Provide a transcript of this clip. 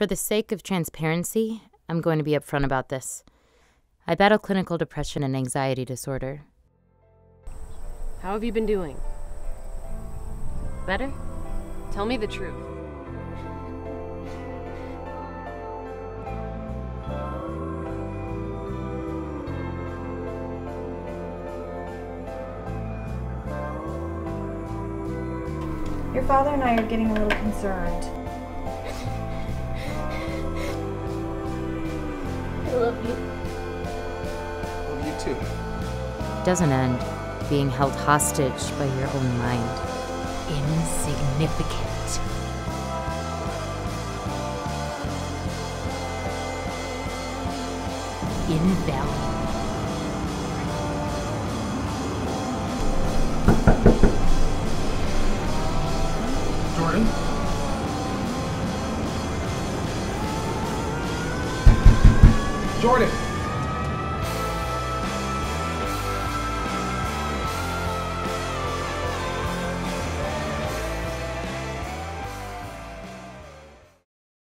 For the sake of transparency, I'm going to be upfront about this. I battle clinical depression and anxiety disorder. How have you been doing? Better? Tell me the truth. Your father and I are getting a little concerned. I love you. Love you too. Doesn't end being held hostage by your own mind. Insignificant. Invaluable. Jordan? Jordan!